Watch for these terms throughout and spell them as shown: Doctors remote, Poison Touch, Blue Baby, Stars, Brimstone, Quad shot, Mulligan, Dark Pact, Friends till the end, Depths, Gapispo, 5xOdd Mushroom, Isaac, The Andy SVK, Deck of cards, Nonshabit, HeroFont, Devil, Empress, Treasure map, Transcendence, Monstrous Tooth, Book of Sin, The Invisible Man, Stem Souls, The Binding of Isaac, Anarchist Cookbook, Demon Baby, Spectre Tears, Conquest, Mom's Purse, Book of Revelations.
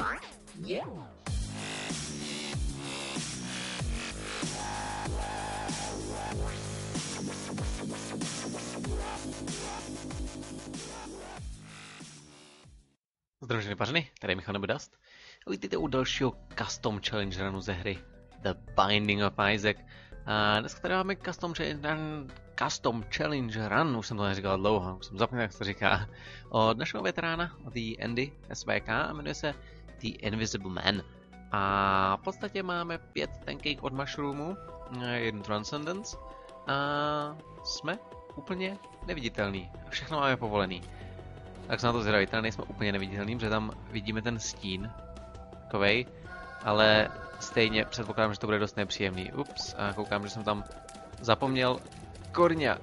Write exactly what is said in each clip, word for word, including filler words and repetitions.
Yeah. Zdravím pařeny, tady je Michal nebo Dust. A vítejte u dalšího custom challenge runu ze hry The Binding of Isaac. A dneska tady máme custom challenge run, custom challenge run, už jsem to neříkal dlouho, už jsem zapomněl, jak se říká, od našeho veterána, od The Andy S V K, a jmenuje se The Invisible Man. A v podstatě máme pět pancake od mushroomů, jednu Transcendence a jsme úplně neviditelní. Všechno máme povolený. Tak se na to zvědaví, teda nejsme úplně neviditelní, protože tam vidíme ten stín, takovej, ale stejně předpokládám, že to bude dost nepříjemný. Ups, a koukám, že jsem tam zapomněl, kurňa,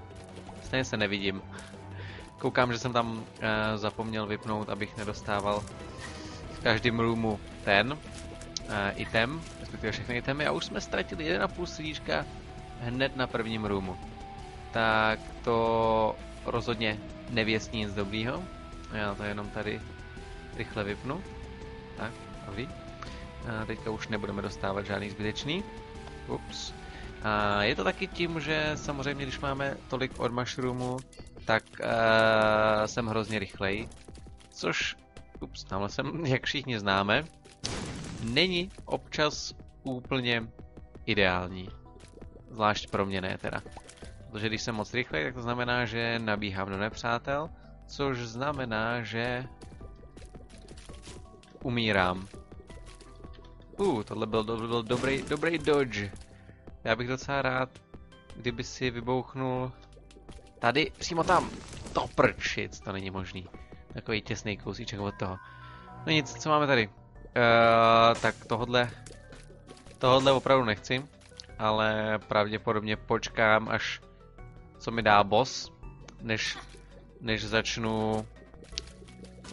stejně se nevidím. Koukám, že jsem tam uh, zapomněl vypnout, abych nedostával v každém roomu ten uh, item, respektive všechny itemy, a už jsme ztratili jedna půl srdíčka hned na prvním roomu. Tak to rozhodně nevěstí nic dobrýho. Já to jenom tady rychle vypnu. Tak, dobrý. A teďka už nebudeme dostávat žádný zbytečný. Ups. A je to taky tím, že samozřejmě, když máme tolik od mushroomu, tak uh, jsem hrozně rychlej. Což, ups, tamhle jsem, jak všichni známe, není občas úplně ideální. Zvlášť pro mě ne teda. Protože když jsem moc rychlej, tak to znamená, že nabíhám do nepřátel. Což znamená, že umírám. Uh, tohle byl, do, byl dobrý, dobrý dodge. Já bych docela rád, kdyby si vybouchnul tady, přímo tam. To prčic, to není možný. Takový těsný kousíček od toho. No nic, co máme tady? Uh, tak tohle, tohle opravdu nechci, ale pravděpodobně počkám, až co mi dá boss, než... než začnu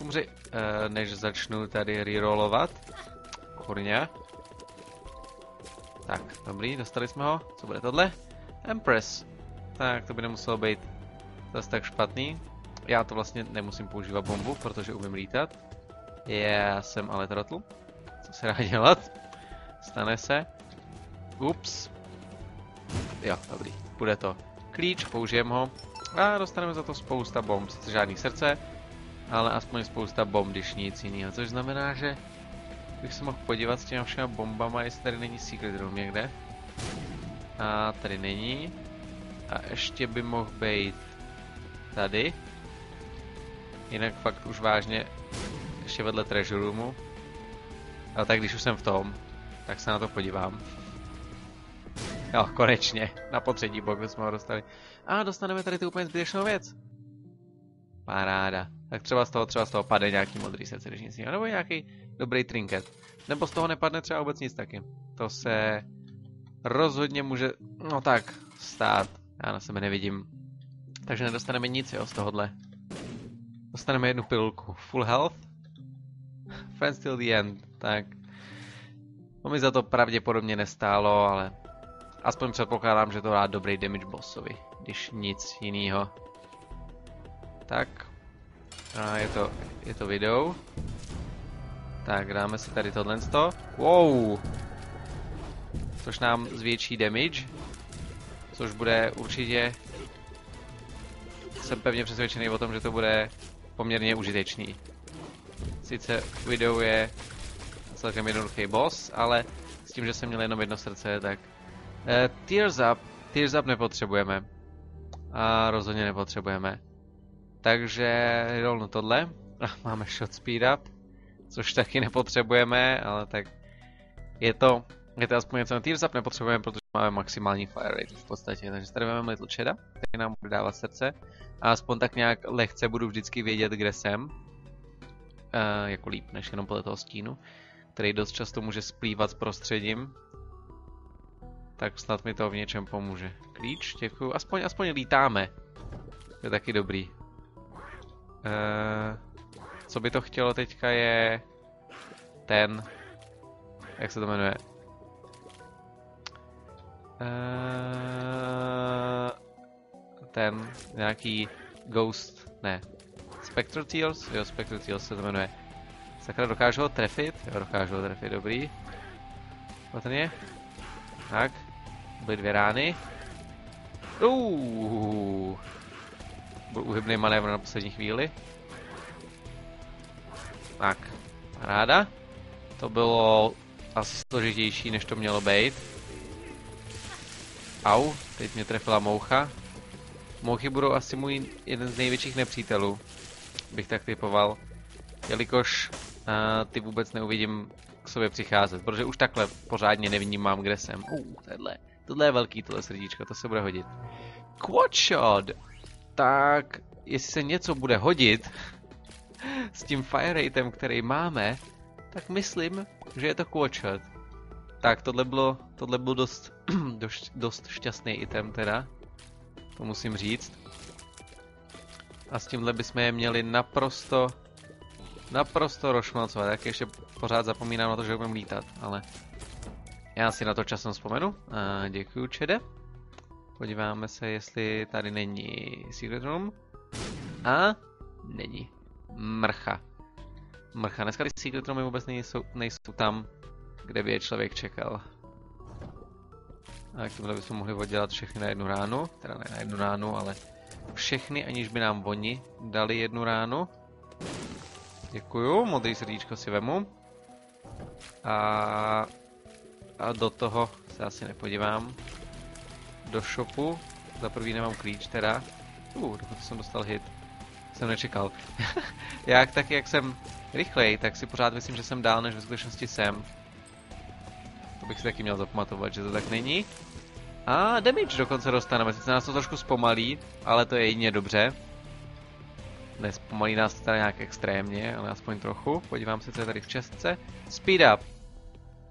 umři, e, než začnu tady rerollovat, kurňa. Tak, dobrý, dostali jsme ho, co bude tohle? Empress, tak to by nemuselo být zase tak špatný. Já to vlastně nemusím používat bombu, protože umím lítat. Já jsem ale trotl, co se dá dělat, stane se, ups, jo, dobrý, bude to klíč, použijem ho. A dostaneme za to spousta bomb, sice žádný srdce, ale aspoň spousta bomb, když nic jiného. Což znamená, že bych se mohl podívat s těma všema bombama, jestli tady není secret room někde. A tady není. A ještě by mohl být tady. Jinak fakt už vážně ještě vedle treasure roomu. Ale tak když už jsem v tom, tak se na to podívám. Jo, konečně. Na potřední bok jsme ho dostali. A dostaneme tady tu úplně zbytečnou věc. Paráda. Tak třeba z toho, třeba z toho padne nějaký modrý srdce, když nic jiného, nebo nějaký dobrý trinket. Nebo z toho nepadne třeba vůbec nic taky. To se rozhodně může, no tak, stát. Já na sebe nevidím. Takže nedostaneme nic, jo, z tohohle. Dostaneme jednu pilulku. Full health. Friends till the end. Tak. No mi za to pravděpodobně nestálo, ale... aspoň předpokládám, že to dá dobrý damage bossovi, když nic jinýho. Tak, a je to, je to video. Tak, dáme si tady tohle sto. Wow! Což nám zvětší damage. Což bude určitě... jsem pevně přesvědčený o tom, že to bude poměrně užitečný. Sice video je celkem jednoduchý boss, ale s tím, že jsem měl jenom jedno srdce, tak... Uh, tears up, tears up nepotřebujeme. A rozhodně nepotřebujeme. Takže rovnou tohle. Máme shot speed up, což taky nepotřebujeme, ale tak je to, je to aspoň něco. Tears up nepotřebujeme, protože máme maximální fire rate v podstatě. Takže tady máme Little Cheda, který nám bude dávat srdce. A aspoň tak nějak lehce budu vždycky vědět, kde jsem. Uh, jako líp, než jenom podle toho stínu, který dost často může splývat s prostředím. Tak snad mi to v něčem pomůže. Klíč, děkuju. Aspoň, aspoň lítáme. To je taky dobrý. Eee, co by to chtělo teďka je... ten... jak se to jmenuje? Eee, ten... nějaký... Ghost... ne. Spectre Tears? Jo, Spectre Tears se to jmenuje. Sakra, dokážu ho trefit? Jo, dokážu ho trefit, dobrý. Patrně. Tak. Byly dvě rány. Uuuu. Byl uhybný manévr na poslední chvíli. Tak. Ráda. To bylo asi složitější, než to mělo být. Au, teď mě trefila moucha. Mouchy budou asi můj jeden z největších nepřítelů, bych tak typoval, jelikož uh, ty vůbec neuvidím k sobě přicházet, protože už takhle pořádně nevnímám, kde jsem. Uh, tohle, tohle je velký, tohle srdíčko, to se bude hodit. Quad shot! Tak, jestli se něco bude hodit s tím fire ratem, který máme, tak myslím, že je to quad shot. Tak, tohle bylo, tohle byl dost, dost, dost šťastný item teda. To musím říct. A s tímhle bychom je měli naprosto, naprosto rošmalcovat. Tak ještě pořád zapomínám na to, že budeme lítat, ale já si na to časem vzpomenu. A děkuju, Čede. Podíváme se, jestli tady není Secret Room. A není. Mrcha. Mrcha. Dneska ty Secret Roomy vůbec nejsou, nejsou tam, kde by je člověk čekal. Tak tohle bychom mohli oddělat všechny na jednu ránu, teda ne na jednu ránu, ale všechny, aniž by nám oni dali jednu ránu. Děkuju, modrý srdíčko si vemu. A, a do toho se asi nepodívám. Do shopu, za prvý nemám klíč teda. Uh, dokud jsem dostal hit, jsem nečekal. Jak tak, jak jsem rychlej, tak si pořád myslím, že jsem dál, než ve skutečnosti jsem. To bych si taky měl zapamatovat, že to tak není. A damage dokonce dostaneme, sice nás to trošku zpomalí, ale to je jedině dobře. Nespomalí nás to teda nějak extrémně, ale aspoň trochu. Podívám se, co je tady v čestce. Speed up!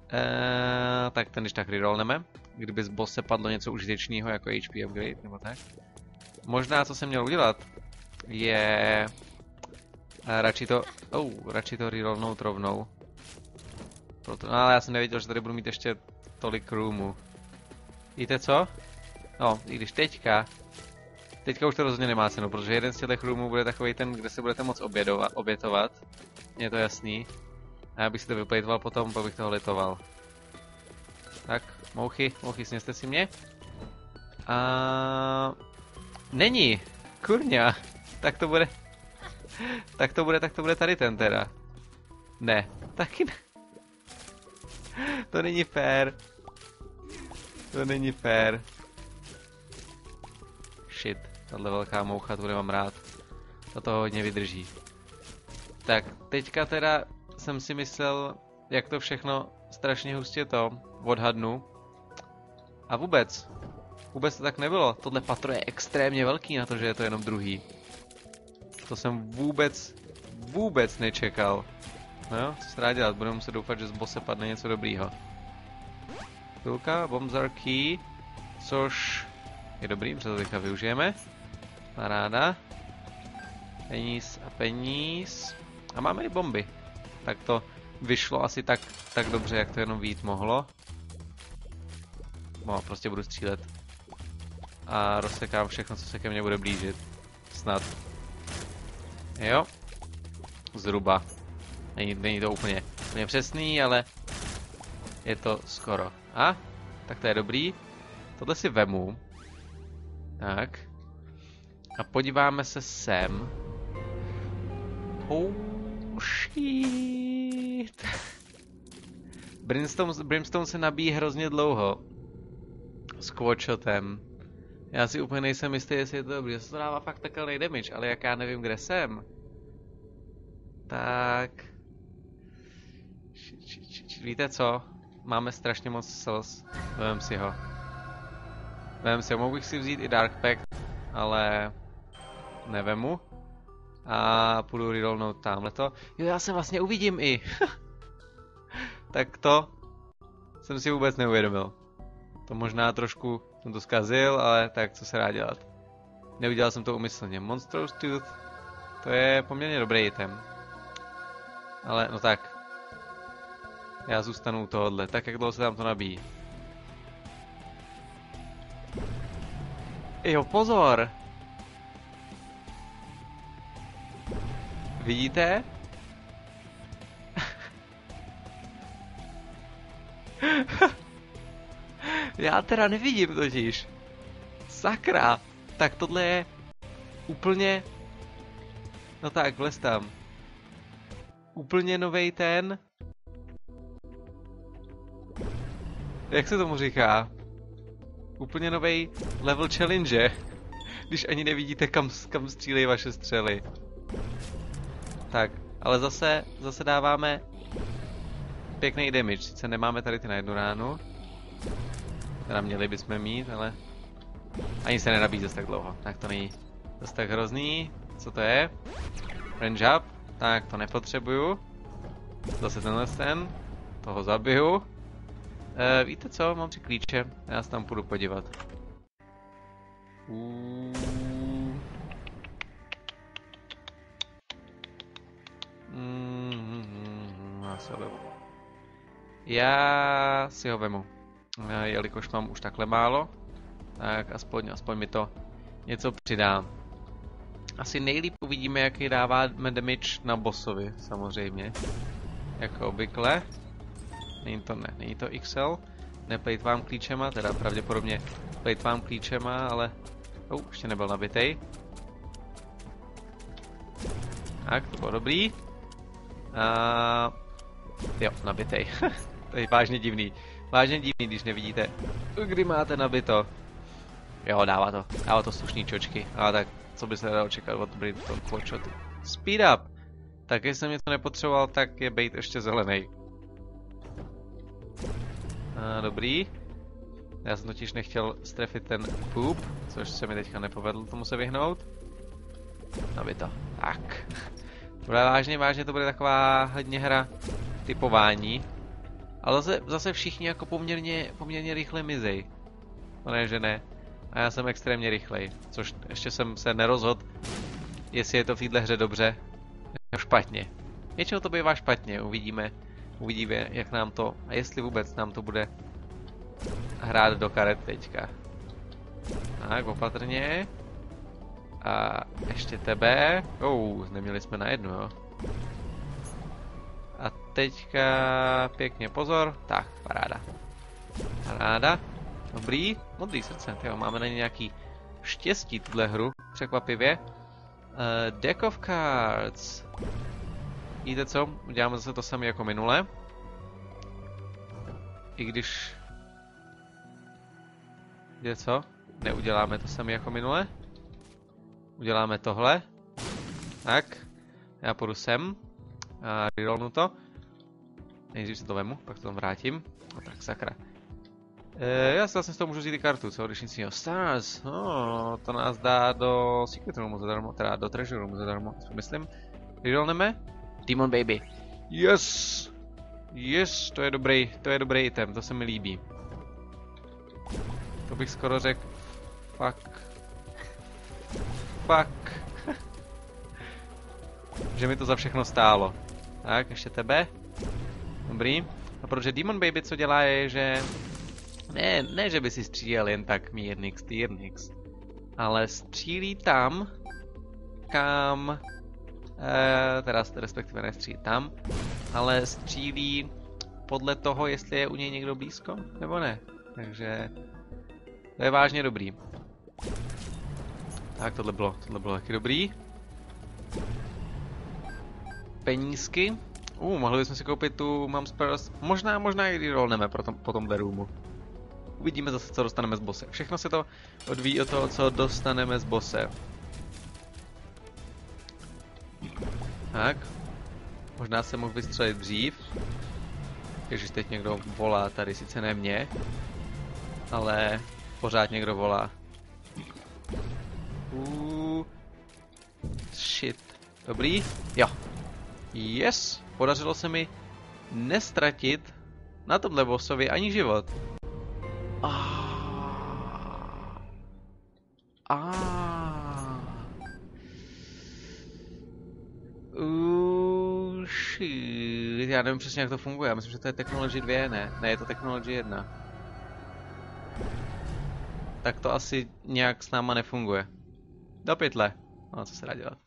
Eee, tak ten když tak rerollneme. Kdyby z bosse padlo něco užitečného jako H P upgrade nebo tak. Možná, co jsem měl udělat, je radši to, oh, radši to rerollnout rovnou. Proto, no ale já jsem nevěděl, že tady budu mít ještě tolik roomu. Víte co? No, i když teďka... Teďka už to rozhodně nemá cenu, protože jeden z těch roomů bude takový ten, kde se budete moc obědovat, obětovat. Mně je to jasný. A já bych si to vyplejtoval potom, pak bych toho litoval. Tak, mouchy, mouchy, sněste si mě. A... Není! Kurňa! Tak to bude... tak to bude, tak to bude tady ten teda. Ne, taky ne. To není fér. To není fér. Shit, tahle velká moucha, to bude mám rád. To toho hodně vydrží. Tak, teďka teda jsem si myslel, jak to všechno strašně hustě to odhadnu. A vůbec, vůbec to tak nebylo. Tohle patro je extrémně velký na to, že je to jenom druhý. To jsem vůbec, vůbec nečekal. No jo, co se dá dělat, budeme muset doufat, že z bose padne něco dobrýho. Chvilka, bombs are key, což je dobrý, protože to teďka využijeme. Paráda. Peníz a peníz. A máme i bomby. Tak to vyšlo asi tak, tak dobře, jak to jenom vyjít mohlo. No, prostě budu střílet. A rozsekám všechno, co se ke mně bude blížit. Snad. Jo. Zhruba. Není, není to úplně, úplně přesný, ale je to skoro. A? Tak to je dobrý. Tohle si vemu. Tak. A podíváme se sem. Oh shit. Brimstone, Brimstone se nabíjí hrozně dlouho. S quadshotem. Já si úplně nejsem jistý, jestli je to dobrý. Se to dává fakt takový damage, ale jak já nevím, kde jsem. Tak... Víte co? Máme strašně moc slz. Vem si ho. Vem si ho. Mohl bych si vzít i Dark Pact, ale nevemu. A půjdu rerollnout tamhleto. Jo, já se vlastně uvidím i. Tak to jsem si vůbec neuvědomil. To možná trošku jsem to zkazil, ale tak co se dá dělat. Neudělal jsem to umyslně. Monstrous Tooth, to je poměrně dobrý item. Ale no tak. Já zůstanu u tohohle, tak jak dlouho se tam to nabíjí. Jo, pozor! Vidíte? Já teda nevidím totiž. Sakra. Tak tohle je úplně... No tak, vlez tam. Úplně novej ten... Jak se tomu říká? Úplně novej level challenge. Když ani nevidíte, kam, kam střílejí vaše střely. Tak, ale zase, zase dáváme pěkný damage. Sice nemáme tady ty na jednu ránu. Teda měli bychom mít, ale... Ani se nenabíjí zase tak dlouho. Tak to není zase tak hrozný. Co to je? Range up. Tak, to nepotřebuju. Zase tenhle ten. Toho zabiju. E, víte co? Mám tři klíče. Já se tam půjdu podívat. Mm. Mm. Já, si ho Já si ho vemu. Jelikož mám už takhle málo, tak aspoň, aspoň mi to něco přidá. Asi nejlíp uvidíme, jaký dáváme damage na bossovi, samozřejmě. Jako obvykle. Není to ne, není to X L. Neplejtvám klíčema, teda pravděpodobně plejtvám klíčema, ale... Oh, ještě nebyl nabitej. Tak, to bylo dobrý. A... Jo, nabitej. To je vážně divný. Vážně divný, když nevidíte, kdy máte nabito. Jo, dává to. Dává to slušný čočky. Ale tak, co by se dalo čekat od Brimstone Quad shot. Speed up! Tak, jestli jsem něco nepotřeboval, tak je bait ještě zelený. A, dobrý. Já jsem totiž nechtěl strefit ten poop, což se mi teďka nepovedlo tomu se vyhnout. Nabito. Tak. Bude vážně, vážně to bude taková hodně hra typování. Ale zase, zase všichni jako poměrně, poměrně rychle mizej. To ne, že ne. A já jsem extrémně rychlej. Což ještě jsem se nerozhodl, jestli je to v této hře dobře nebo špatně. Většinou to bývá špatně, uvidíme. Uvidíme, jak nám to, a jestli vůbec nám to bude hrát do karet teďka. Tak, opatrně. A ještě tebe. Ou, neměli jsme na jednu, jo. A teďka pěkně pozor. Tak, paráda. Paráda. Dobrý. Modrý srdce. Tyjo, máme na ně nějaký štěstí tuhle hru. Překvapivě. Uh, Deck of cards. Víte co? Uděláme zase to samé jako minule. I když... Víte co? Neuděláme to samé jako minule. Uděláme tohle. Tak. Já půjdu sem. A rerollnu to. Nejdřív si to vemu, pak to tam vrátím. No tak, sakra. E, já si vlastně z toho můžu vzít i kartu, co? Když nic jiného. Stars! Oh, to nás dá do Secret Roomu zadarmo, teda do Treasure Roomu zadarmo, myslím. Rerollneme. Demon Baby. Yes! Yes, to je dobrý, to je dobrý item, to se mi líbí. To bych skoro řekl... Fuck. Fuck. Že mi to za všechno stálo. Tak, ještě tebe. Dobrý. A protože Demon Baby co dělá je, že... Ne, ne, že by si střílel jen tak mírnix, týrnix. Ale střílí tam, kam... Eh, teda respektive nestřílí tam, ale střílí podle toho, jestli je u něj někdo blízko, nebo ne. Takže to je vážně dobrý. Tak tohle bylo, tohle bylo taky dobrý. Penízky. Uh, mohli bychom si koupit tu Mom's Purse. Možná, možná i rollneme po tomhle roomu. Uvidíme zase, co dostaneme z bose. Všechno se to odvíjí od toho, co dostaneme z bose. Tak. Možná jsem mohl vystřelit dřív. Ježiš, teď někdo volá tady, sice ne mě. Ale pořád někdo volá. Uh, shit. Dobrý? Jo. Yes! Podařilo se mi nestratit na tomhle bossovi ani život. Ah. Ah. Uh, shit. Já nevím přesně, jak to funguje. Já myslím, že to je Technology dva, ne? Ne, je to Technology jedna. Tak to asi nějak s náma nefunguje. Do pytle. No, co se dá dělat?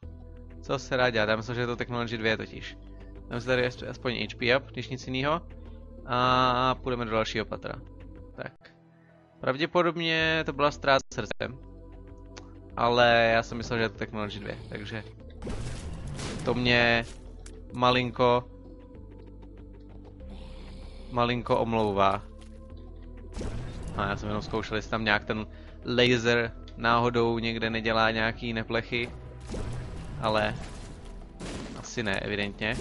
Co se dá dělat? Já myslím, že je to Technology dva totiž. Mám si tady aspoň H P up, když nic jiného. A půjdeme do dalšího patra. Tak. Pravděpodobně to byla ztráta srdcem. Ale já jsem myslel, že je to Technology dvě, takže to mě malinko malinko omlouvá. A já jsem jenom zkoušel, jestli tam nějak ten laser náhodou někde nedělá nějaký neplechy, ale asi ne, evidentně.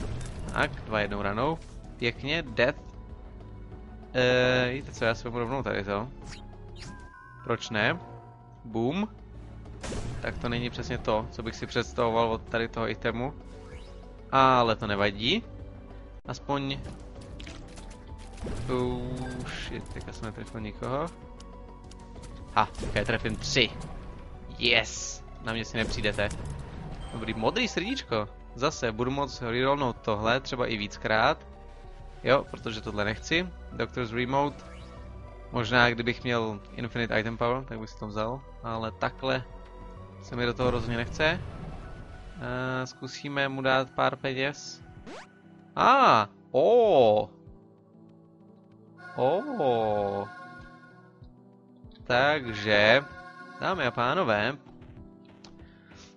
Tak, dva jednou ranou. Pěkně, death. Eee, víte co, já si budu rovnou tady to. Proč ne? Boom. Tak to není přesně to, co bych si představoval od tady toho itemu. Ale to nevadí. Aspoň... Už je, teďka jsem netrefil nikoho. Ha, teďka je trefím tři. Yes! Na mě si nepřijdete. Dobrý, modrý srdíčko. Zase, budu moc rerollnout tohle, třeba i víckrát. Jo, protože tohle nechci. Doctors remote. Možná kdybych měl infinite item power, tak bych si to vzal. Ale takhle se mi do toho rozhodně nechce. Uh, zkusíme mu dát pár peněz. A, ah, o. Oh. Takže, dámy a pánové,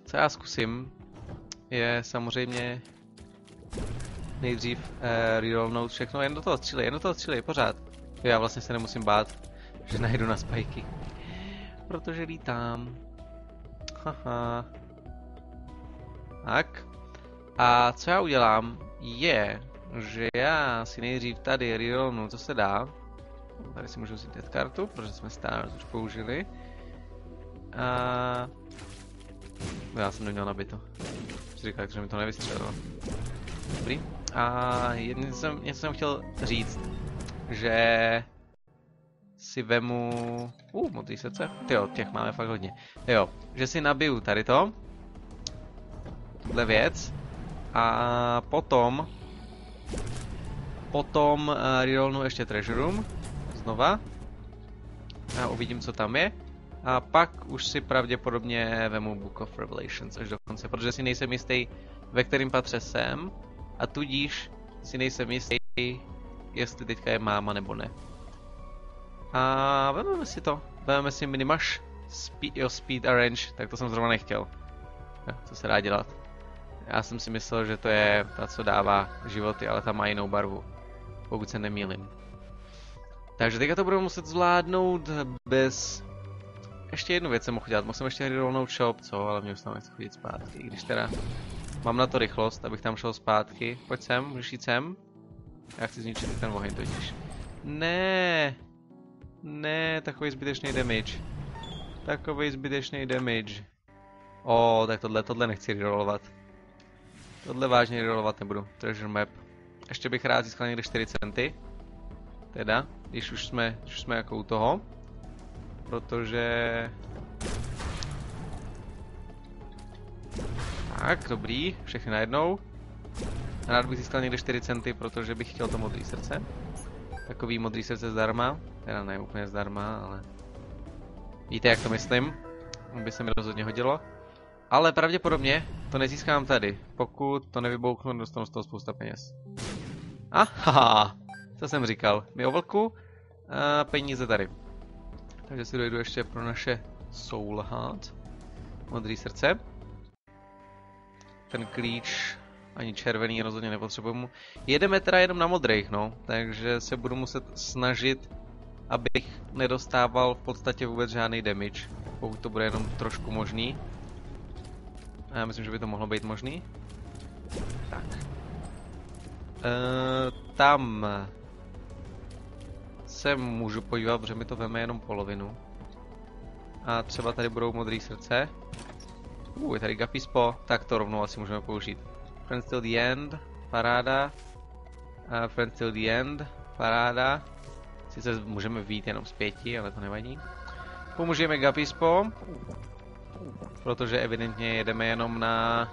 co já zkusím, je samozřejmě nejdřív uh, rerollnout všechno, jen do toho střílej, jen do toho střílej, pořád. Já vlastně se nemusím bát, že najdu na spajky, protože lítám. Haha. Tak. A co já udělám je, že já si nejdřív tady rerollnu, co se dá. Tady si můžu vzít dead kartu, protože jsme Stars už použili. A... Já jsem neměl nabito. Říkal, že mi to nevystřelilo. Dobrý. A něco jsem, něco jsem chtěl říct, že si vemu... Uh, modrý srdce. Tyjo, těch máme fakt hodně. Jo, že si nabiju tady to. Tuhle věc. A potom... Potom uh, rerollnu ještě Treasure room. Znova. A uvidím, co tam je. A pak už si pravděpodobně vemu Book of Revelations až do konce, protože si nejsem jistý, ve kterým patře jsem. A tudíž si nejsem jistý, jestli teďka je máma nebo ne. A vezmeme si to. Vezmeme si minimaš speed, jo, speed arrange, tak to jsem zrovna nechtěl. Co se dá dělat. Já jsem si myslel, že to je ta, co dává životy, ale ta má jinou barvu. Pokud se nemýlím. Takže teďka to budu muset zvládnout bez... Ještě jednu věc jsem mohl dělat, mohl jsem ještě rerollnout shop, co? Ale mě už tam nechci chodit zpátky, i když teda... Mám na to rychlost, abych tam šel zpátky. Pojď sem, můžeš jít sem. Já chci zničit ten oheň totiž. Ne, ne, takový zbytečný damage. Takový zbytečný damage. O, tak tohle, tohle nechci rerollovat. Tohle vážně rerollovat nebudu. Treasure map. Ještě bych rád získal někde čtyři centy. Teda, když už jsme, když jsme jako u toho. Protože... Tak, dobrý, všechny najednou. Rád bych získal někde čtyři centy, protože bych chtěl to modré srdce. Takový modré srdce zdarma. Teda ne úplně zdarma, ale... Víte, jak to myslím? By se mi rozhodně hodilo. Ale pravděpodobně to nezískám tady. Pokud to nevybouchnu, dostanu z toho spousta peněz. Aha, co jsem říkal. My o vlku a peníze tady. Takže si dojdu ještě pro naše soul heart. Modré srdce. Ten klíč, ani červený rozhodně nepotřebuju. Jedeme teda jenom na modrých, no. Takže se budu muset snažit, abych nedostával v podstatě vůbec žádný damage. Pokud to bude jenom trošku možný. A já myslím, že by to mohlo být možný. Tak. E, tam se můžu podívat, protože mi to veme jenom polovinu. A třeba tady budou modré srdce. Uh, je tady Gapispo, tak to rovnou asi můžeme použít. Friends till the end, paráda. Uh, Friends till the end, paráda. Sice můžeme vyjít jenom z pěti, ale to nevadí. Pomůžeme Gapispo, protože evidentně jedeme jenom na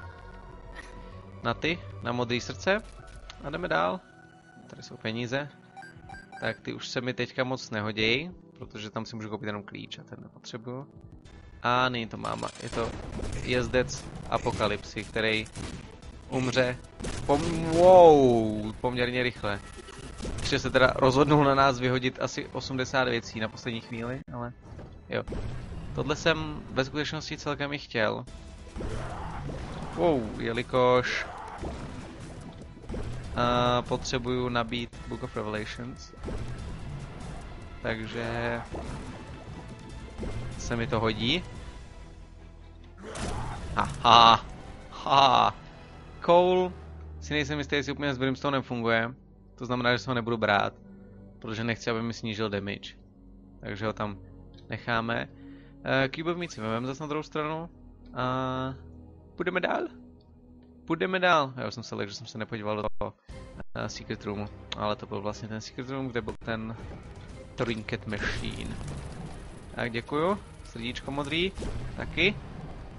na ty, na modré srdce. A jdeme dál. Tady jsou peníze. Tak ty už se mi teďka moc nehodějí, protože tam si můžu koupit jenom klíč a ten nepotřebuju. A není to máma, je to jezdec apokalypsy, který umře pom wow, poměrně rychle. Petře se teda rozhodnul na nás vyhodit asi osmdesát věcí na poslední chvíli, ale jo. Tohle jsem ve skutečnosti celkem i chtěl. Wow, jelikož uh, potřebuju nabít Book of Revelations. Takže se mi to hodí. Aha, ha. Coal si nejsem jistý, jestli úplně s Brimstonem funguje. To znamená, že se ho nebudu brát, protože nechci, aby mi snížil damage. Takže ho tam necháme. Uh, Kýbovníci vememe zase na druhou stranu. A půjdeme dál? Půjdeme dál. Já už jsem se lekl, že jsem se nepodíval do toho uh, Secret Roomu. Ale to byl vlastně ten Secret Room, kde byl ten Trinket Machine. Tak děkuju. Srdíčko modrý. Taky.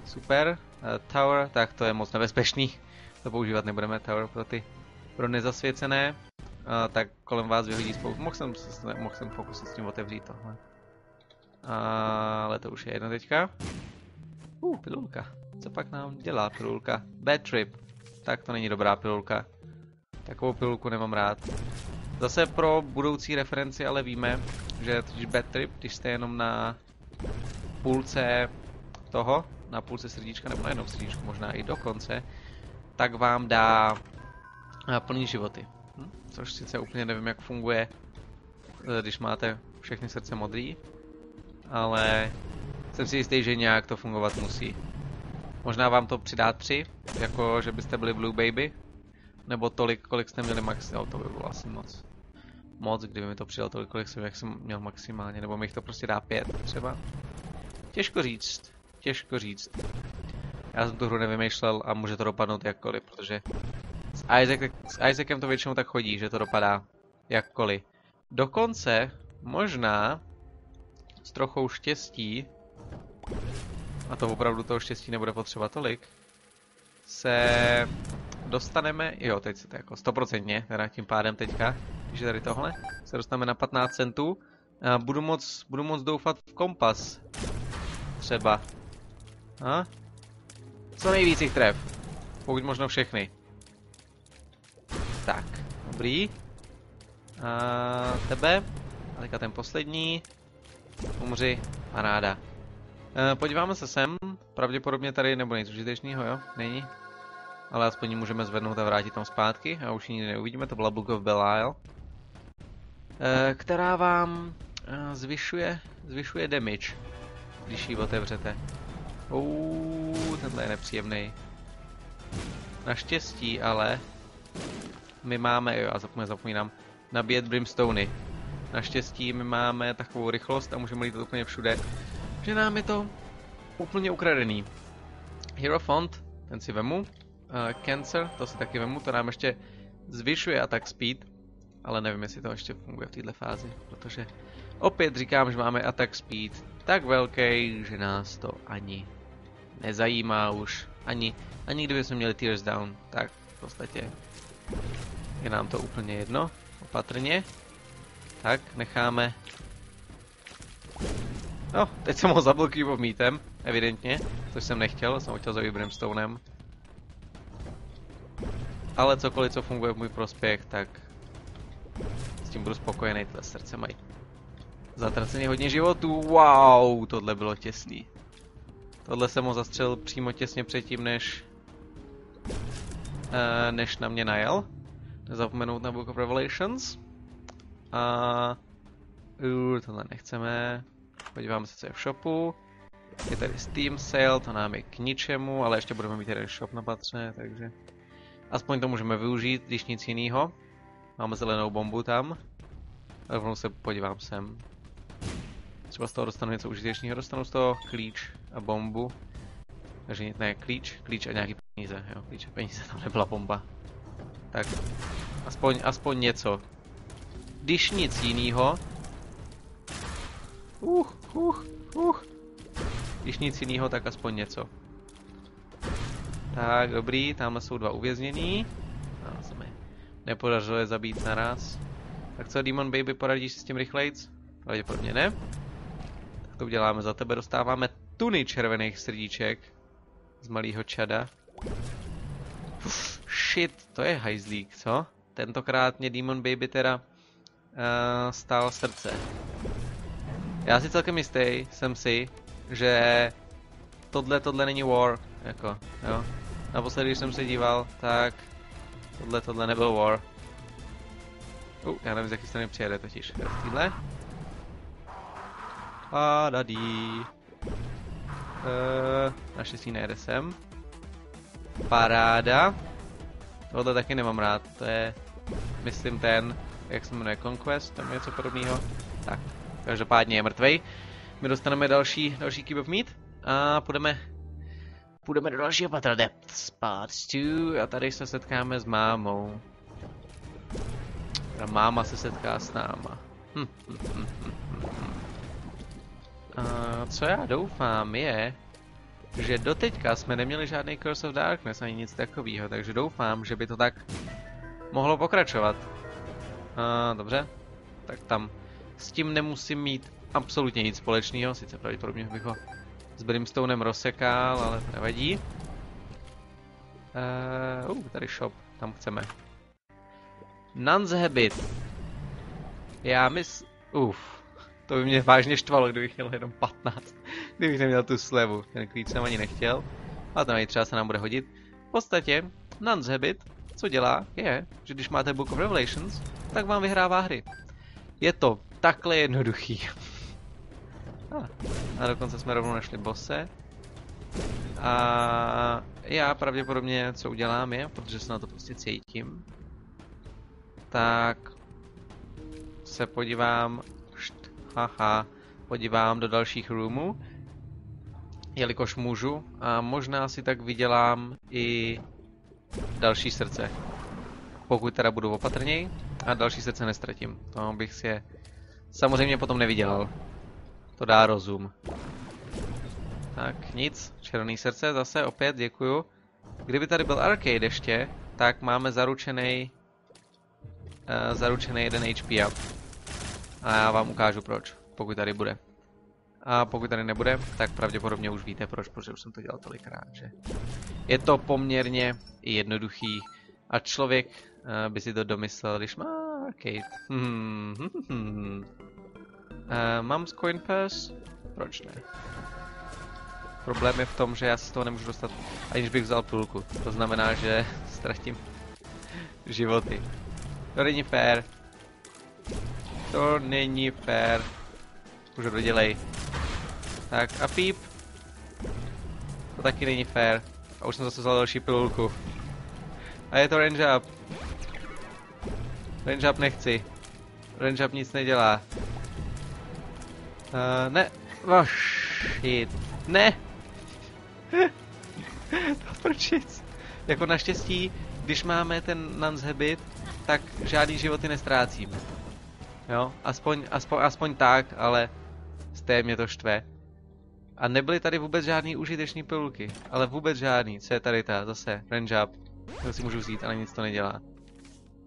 Super. Uh, tower. Tak to je moc nebezpečný. To používat nebudeme. Tower pro ty pro nezasvěcené. Uh, tak kolem vás vyhodí spolu. Mohl jsem, mohl jsem pokusit s tím otevřít tohle. Uh, ale to už je jedno teďka. Uh, pilulka. Co pak nám dělá pilulka? Bad trip. Tak to není dobrá pilulka. Takovou pilulku nemám rád. Zase pro budoucí referenci ale víme, že totiž bad trip, když jste jenom na půlce toho, na půlce srdíčka, nebo na jednom srdíčku, možná i dokonce, tak vám dá plný životy. Hm? Což sice úplně nevím, jak funguje, když máte všechny srdce modrý, ale jsem si jistý, že nějak to fungovat musí. Možná vám to přidá tři, jako že byste byli Blue Baby, nebo tolik, kolik jste měli maximálně, to by bylo asi moc. Moc, kdyby mi to přidal tolik, kolik jsem, jak jsem měl maximálně, nebo mi jich to prostě dá pět třeba. Těžko říct, těžko říct. Já jsem tu hru nevymýšlel a může to dopadnout jakkoliv, protože s, Isaac, s Isaacem to většinou tak chodí, že to dopadá jakkoliv. Dokonce, možná, s trochou štěstí, a to opravdu toho štěstí nebude potřeba tolik, se dostaneme, jo, teď se to jako stoprocentně, teda tím pádem teďka, když je tady tohle, se dostaneme na patnáct centů a budu moc, budu moc doufat v kompas, třeba. A? Co nejvíc jich tref, pokud možno všechny. Tak, dobrý. A tebe, a teďka ten poslední, umři, paráda. Podíváme se sem, pravděpodobně tady nebo nic užitečného, jo? Není. Ale aspoň můžeme zvednout a vrátit tam zpátky a už ji nikdy neuvidíme, to byla Book of Belial. Která vám zvyšuje, zvyšuje damage, když ji otevřete. Uuu, tenhle je nepříjemný. Naštěstí ale, my máme, jo, a zapomínám, nabíjet Brimstony. Naštěstí my máme takovou rychlost a můžeme jít úplně všude. Že nám je to úplně ukradený. HeroFont, ten si vemu. Uh, cancer, to si taky vemu, to nám ještě zvyšuje attack speed. Ale nevím, jestli to ještě funguje v této fázi, protože opět říkám, že máme attack speed tak velký, že nás to ani nezajímá už. Ani, ani kdybychom měli tears down, tak v podstatě je nám to úplně jedno. Opatrně. Tak, necháme... No, teď jsem ho zabil kýbovnítem, evidentně, což jsem nechtěl, jsem ho chtěl zabít Brimstonem. Ale cokoliv, co funguje v můj prospěch, tak s tím budu spokojený, tyhle srdce mají zatraceně hodně životů, wow, tohle bylo těsný. Tohle jsem ho zastřelil přímo těsně předtím, než, uh, než na mě najel. Nezapomenout na Book of Revelations. A uh, tohle nechceme. Podíváme se, co je v shopu. Je tady Steam Sale, to nám je k ničemu, ale ještě budeme mít tady shop na patře, takže... Aspoň to můžeme využít, když nic jiného. Máme zelenou bombu tam. Rovnou se podívám sem. Třeba z toho dostanu něco užitečného, dostanu z toho klíč a bombu. Takže ne, klíč, klíč a nějaký peníze, jo, klíč a peníze, tam nebyla bomba. Tak, aspoň, aspoň něco. Když nic jiného. Uh, uh, uh. Když nic jiného, tak aspoň něco. Tak, dobrý, tamhle jsou dva uvěznění. A se mi nepodařilo je zabít naraz. Tak co, Demon Baby, poradíš si s tím rychlejc? Pravděpodobně ne. Tak to uděláme za tebe, dostáváme tuny červených srdíček. Z malého čada. Uf, shit, to je hajzlík, co? Tentokrát mě Demon Baby teda uh, stálo srdce. Já si celkem jistý jsem si, že tohle, tohle není war, jako, jo. Naposledy, když jsem se díval, tak tohle, tohle nebyl war. U, uh, já nevím, z jaký strany přijede totiž. V týhle. A dadí. Uh, naštěstí nejede sem. Paráda. Tohle taky nemám rád, to je, myslím, ten, jak se jmenuje, Conquest, tam něco podobného. Tak, každopádně je mrtvej. My dostaneme další, další keep of meat a půjdeme, půjdeme do dalšího patra, Depths Part dva, a tady se setkáme s mámou. A máma se setká s náma. Hm, hm, hm, hm, hm. A co já doufám je, že doteďka jsme neměli žádný Curse of Darkness ani nic takového, takže doufám, že by to tak mohlo pokračovat. A, dobře, tak tam s tím nemusím mít absolutně nic společného, sice pravděpodobně bych ho s Brimstonem rozsekal, ale to nevadí. Uh, uh, tady shop, tam chceme. Nonshabit. Já mys... Uf, to by mě vážně štvalo, kdybych měl jenom patnáct. Kdybych neměl tu slevu, ten klíč jsem ani nechtěl. Ale to třeba se nám bude hodit. V podstatě, Nonshabit, co dělá, je, že když máte Book of Revelations, tak vám vyhrává hry. Je to takhle jednoduchý. A, a dokonce jsme rovnou našli bose. A já pravděpodobně, co udělám je, protože se na to prostě cítím, tak se podívám, št, haha, podívám do dalších roomů, jelikož můžu, a možná si tak vydělám i další srdce. Pokud teda budu opatrněji a další srdce nestratím, to bych si je samozřejmě potom nevydělal. To dá rozum. Tak nic, červený srdce, zase opět děkuju. Kdyby tady byl arcade ještě, tak máme zaručený uh, zaručený jeden H P up. A já vám ukážu proč, pokud tady bude. A pokud tady nebude, tak pravděpodobně už víte proč, protože už jsem to dělal tolikrát, že? Je to poměrně jednoduchý a člověk uh, by si to domyslel, když má arcade. Hmm, hmm, hmm. Uh, Mom's Purse? Proč ne? Problém je v tom, že já se z toho nemůžu dostat, aniž bych vzal půlku. To znamená, že ztratím životy. To není fér. To není fér. Už ho dodělej. Tak a píp. To taky není fér. A už jsem zase vzal další půlku. A je to range up. Range up nechci. Range up nic nedělá. Uh, ne, vaši, ne, prčic. Jako naštěstí, když máme ten Nonshabit, tak žádný životy nestrácíme. Jo, aspoň, aspoň, aspoň tak, ale stejně mě to štve. A nebyly tady vůbec žádný užiteční pilulky, ale vůbec žádný. Co je tady ta, zase, range up, to si můžu vzít, ale nic to nedělá.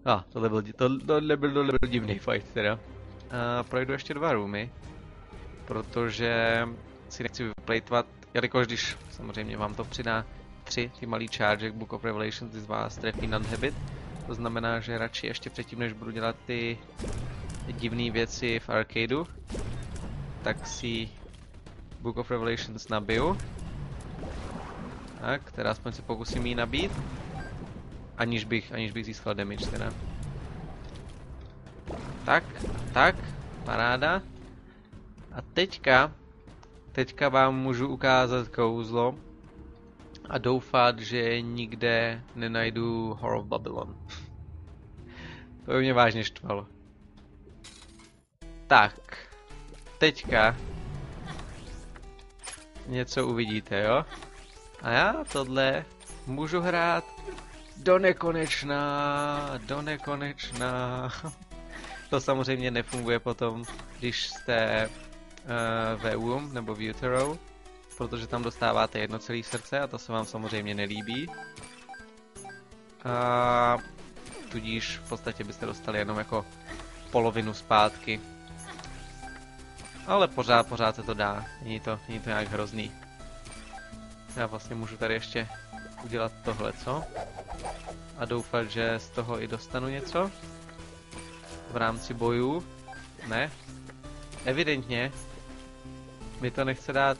No, tohle byl, to, tohle byl, tohle byl divný fight teda. Uh, projdu ještě dva roomy. Protože si nechci vyplejtvat, jelikož když samozřejmě vám to přidá tři ty malý charge, jak Book of Revelations, z vás trefí Nonshabit. To znamená, že radši ještě předtím, než budu dělat ty divné věci v arcadeu, tak si Book of Revelations nabiju. Tak, teda aspoň se pokusím jí nabít, aniž bych, aniž bych získal damage teda. Tak, tak, paráda. A teďka, teďka vám můžu ukázat kouzlo a doufat, že nikde nenajdu Horror of Babylon. To by mě vážně štvalo. Tak, teďka něco uvidíte, jo? A já tohle můžu hrát do nekonečna, do nekonečna. To samozřejmě nefunguje potom, když jste Uh, ve womb nebo v utero, protože tam dostáváte jedno celé srdce a to se vám samozřejmě nelíbí. A tudíž v podstatě byste dostali jenom jako polovinu zpátky. Ale pořád, pořád se to dá. Není to, není to nějak hrozný. Já vlastně můžu tady ještě udělat tohle, co? A doufat, že z toho i dostanu něco. v rámci bojů. Ne. Evidentně mi to nechce dát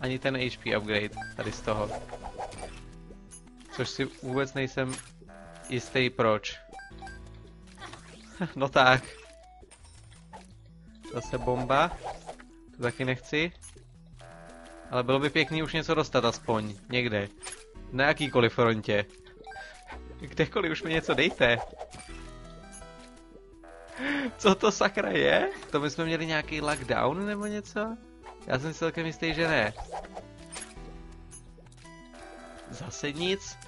ani ten há pé upgrade tady z toho. Což si vůbec nejsem jistý proč. No tak. Zase bomba. To taky nechci. Ale bylo by pěkný už něco dostat aspoň. Někde. Na jakýkoliv frontě. Kdekoliv už mi něco dejte. Co to sakra je? To my jsme měli nějaký lockdown nebo něco? Já jsem si celkem jistý, že ne. Zase nic?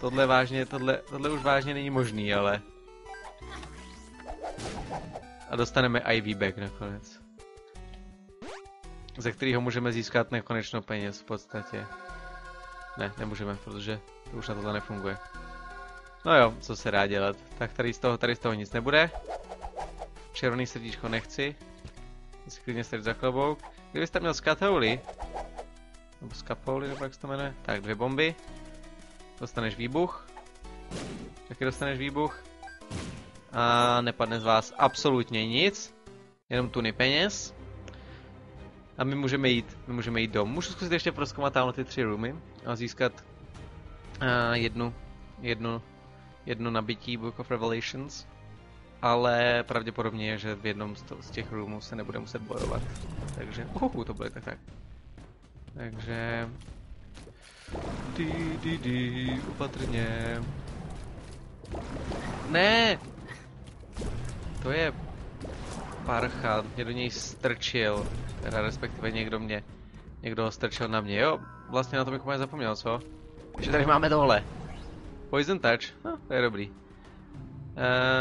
Tohle vážně, tohle, tohle už vážně není možný, ale... A dostaneme I V back nakonec. Ze kterého můžeme získat nekonečno peněz v podstatě. Ne, nemůžeme, protože to už na tohle nefunguje. No jo, co se dá dělat. Tak tady z toho, tady z toho nic nebude. Červený srdíčko nechci. Jsi klidně strč za klobouk. Kdybyste měl skatouli, nebo skapouli, nebo jak se to jmenuje. Tak, dvě bomby. Dostaneš výbuch. Taky dostaneš výbuch. A nepadne z vás absolutně nic. Jenom tuny peněz. A my můžeme jít, my můžeme jít domů. Můžu zkusit ještě prozkoumat tamhle ty tři roomy a získat a, jednu, jednu, jednu nabití Book of Revelations. Ale pravděpodobně je, že v jednom z těch roomů se nebude muset bojovat. Takže, uhu, to bude tak tak. Takže... Dí, dí, dí, opatrně. Ne! To je parcha, mě do něj strčil. Teda respektive někdo mě, někdo ho strčil na mě. Jo, vlastně na to bych úplně zapomněl, co? Že tady máme tohle. Poison Touch, no, to je dobrý.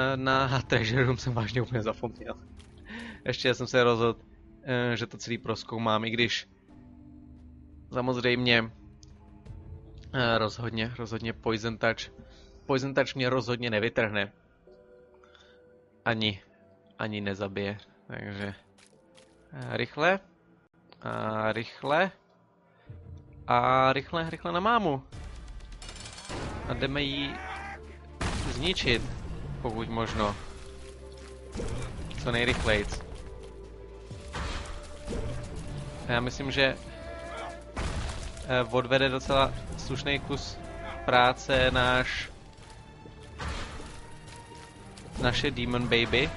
E, na Treasure room jsem vážně úplně zapomněl. Ještě jsem se rozhodl, e, že to celý prozkoumám, i když... Samozřejmě... E, rozhodně, rozhodně Poison Touch. Poison Touch mě rozhodně nevytrhne. Ani, ani nezabije, takže... Rychle. A rychle. A rychle, rychle na mámu. A jdeme ji zničit, pokud možno. Co nejrychlejc. Já myslím, že odvede docela slušný kus práce náš... naše Demon Baby.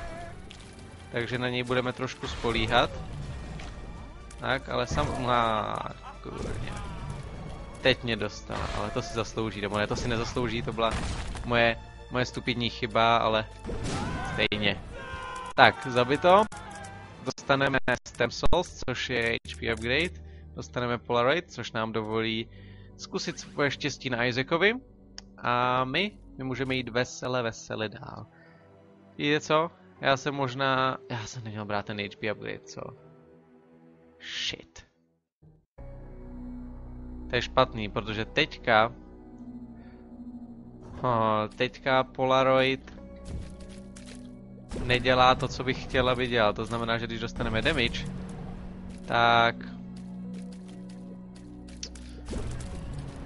Takže na něj budeme trošku spolíhat. Tak, ale sam... Ah, kurně. Teď mě dostala, ale to si zaslouží, nebo ne, to si nezaslouží, to byla moje, moje stupidní chyba, ale stejně. Tak, zabito. Dostaneme Stem Souls, což je H P upgrade. Dostaneme Polaroid, což nám dovolí zkusit svoje štěstí na Isaacovi. A my, my můžeme jít vesele, vesele dál. Víte co? Já jsem možná... Já jsem neměl brát ten H P upgrade, co? Shit. To je špatný, protože teďka... Oh, teďka Polaroid nedělá to, co bych chtěl, aby dělal. To znamená, že když dostaneme damage, tak...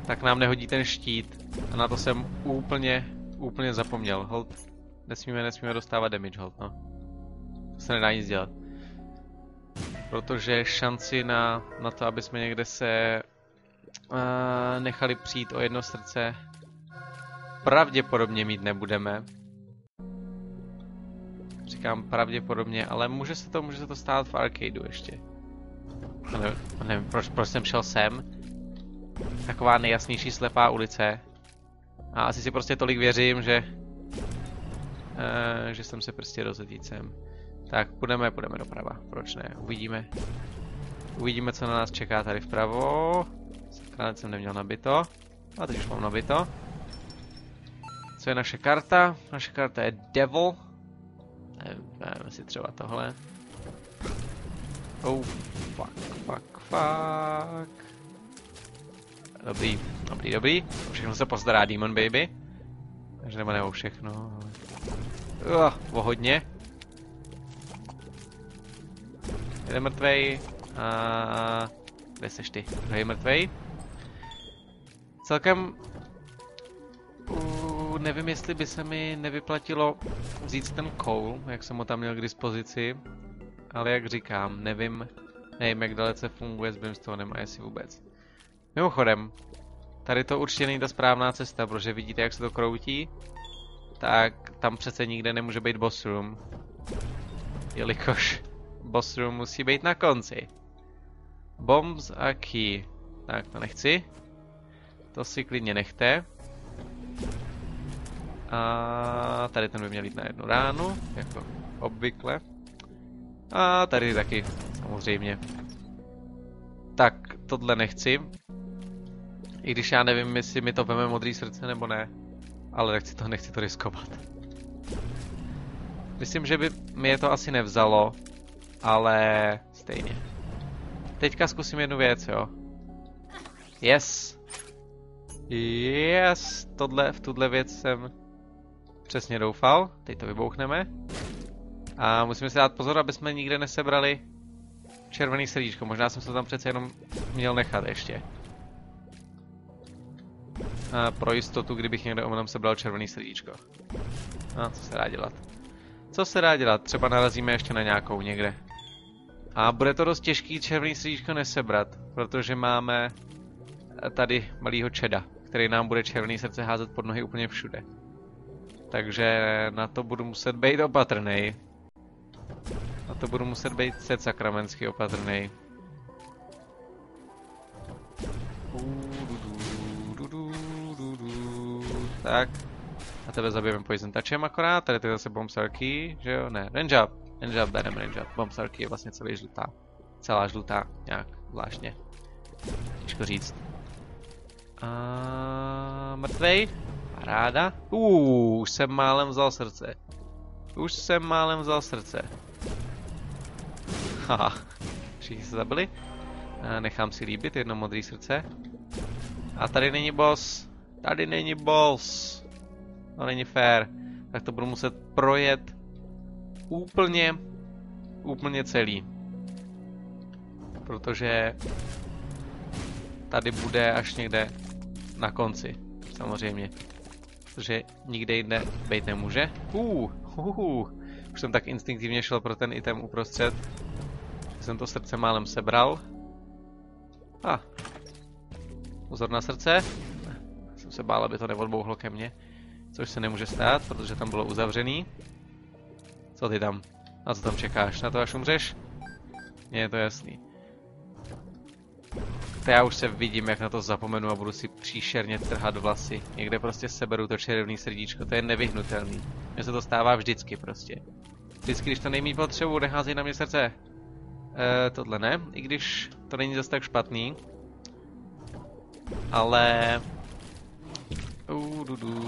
Tak nám nehodí ten štít. A na to jsem úplně, úplně zapomněl. Hold. Nesmíme, nesmíme dostávat damage hold, no. To se nedá nic dělat. Protože šanci na, na to, aby jsme někde se uh, nechali přijít o jedno srdce, pravděpodobně mít nebudeme. Říkám pravděpodobně, ale může se to, může se to stát v arcadeu ještě. A nevím, a nevím proč, proč jsem šel sem. Taková nejjasnější slepá ulice. A asi si prostě tolik věřím, že... Uh, že jsem se prostě rozhodl jít sem. Tak, půjdeme, půjdeme doprava. Proč ne? Uvidíme. Uvidíme, co na nás čeká tady vpravo. Kránec jsem neměl nabito. A teď už mám nabito. Co je naše karta? Naše karta je Devil. Nevím, jestli třeba tohle. Oh, fuck, fuck, fuck. Dobrý, dobrý, dobrý. Všechno se postará Demon Baby. Takže nebo nebo všechno, ale... Oh, o hodně. Jeden mrtvej. A... Kde seš ty? Druhý mrtvej. Celkem... Bohu nevím, jestli by se mi nevyplatilo vzít ten koul, jak jsem ho tam měl k dispozici, ale jak říkám, nevím, nevím, jak dalece funguje s Brimstonem a jestli vůbec. Mimochodem, tady to určitě není ta správná cesta, protože vidíte, jak se to kroutí, tak tam přece nikde nemůže být boss room, jelikož boss room musí být na konci. Bombs a key. Tak, to nechci. To si klidně nechte. A tady ten by měl jít na jednu ránu, jako obvykle. A tady taky, samozřejmě. Tak, tohle nechci. I když já nevím, jestli mi to veme modré srdce nebo ne. Ale nechci to, nechci to riskovat. Myslím, že by mi je to asi nevzalo, ale stejně. Teďka zkusím jednu věc, jo. Yes. Yes, tohle, v tuhle věc jsem přesně doufal. Teď to vybouchneme. A musíme si dát pozor, aby jsme nikde nesebrali červený srdíčko. Možná jsem se to tam přece jenom měl nechat ještě. A pro jistotu, kdybych někde omylem sebral červený srdíčko. A co se dá dělat? Co se dá dělat? Třeba narazíme ještě na nějakou někde. A bude to dost těžký červený srdíčko nesebrat, protože máme tady malýho čeda, který nám bude červený srdce házet pod nohy úplně všude. Takže na to budu muset být opatrnej. Na to budu muset být se sakramensky opatrnej. Tak. A tebe zabijeme Poison Touchem akorát, tady to je zase bombsarky, že jo? Ne, range up, range up, bereme range up. Bombsarky je vlastně celý žlutá. Celá žlutá, nějak zvláštně. Těžko říct. A mrtvej, paráda. Uuu, už jsem málem vzal srdce. Už jsem málem vzal srdce. Haha, všichni se zabili. A nechám si líbit jedno modré srdce. A tady není boss. Tady není boss. To není fair. Tak to budu muset projet úplně, úplně celý. Protože tady bude až někde na konci, samozřejmě. Protože nikde jinde být nemůže. Uh, uh, uh. Už jsem tak instinktivně šel pro ten item uprostřed. Jsem to srdce málem sebral. A. Ah. Pozor na srdce. Jsem se bál, aby to neodbouhlo ke mně. Což se nemůže stát, protože tam bylo uzavřený. Co ty tam? Na co tam čekáš? Na to, až umřeš? Mně je to jasný. To já už se vidím, jak na to zapomenu a budu si příšerně trhat vlasy. Někde prostě seberu to červený srdíčko, to je nevyhnutelný. Mně se to stává vždycky prostě. Vždycky, když to nejmí potřebu, neházej na mě srdce. E, tohle ne, i když to není zase tak špatný. Ale... Uh, du, du,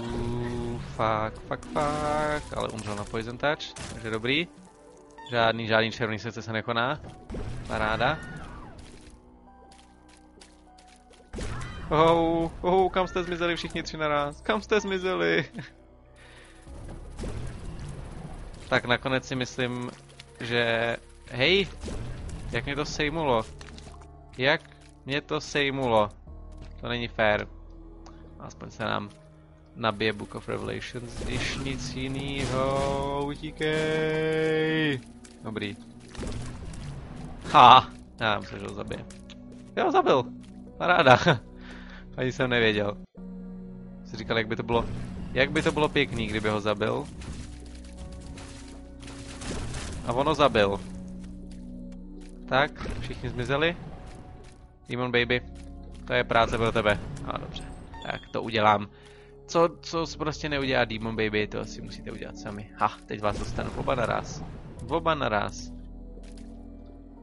fuck, fuck, fuck, ale umřel na Poison Touch, takže dobrý. Žádný, žádný červený srdce se nekoná. Paráda. Ohou, ohou, kam jste zmizeli všichni tři naraz? Kam jste zmizeli? Tak nakonec si myslím, že... Hej, jak mě to sejmulo. Jak mě to sejmulo. To není fér. Aspoň se nám nabije Book of Revelations, když nic jinýho, utíkej. Dobrý. Ha, já myslím, že ho zabije. Já ho zabil, paráda. Ani jsem nevěděl. Jsi říkal, jak by to bylo, jak by to bylo pěkný, kdyby ho zabil. A ono zabil. Tak, všichni zmizeli. Demon Baby, to je práce pro tebe. A dobře. Tak to udělám. Co, co prostě neudělá Demon Baby, to asi musíte udělat sami. Ha, teď vás dostanu oba naraz. Oba naraz.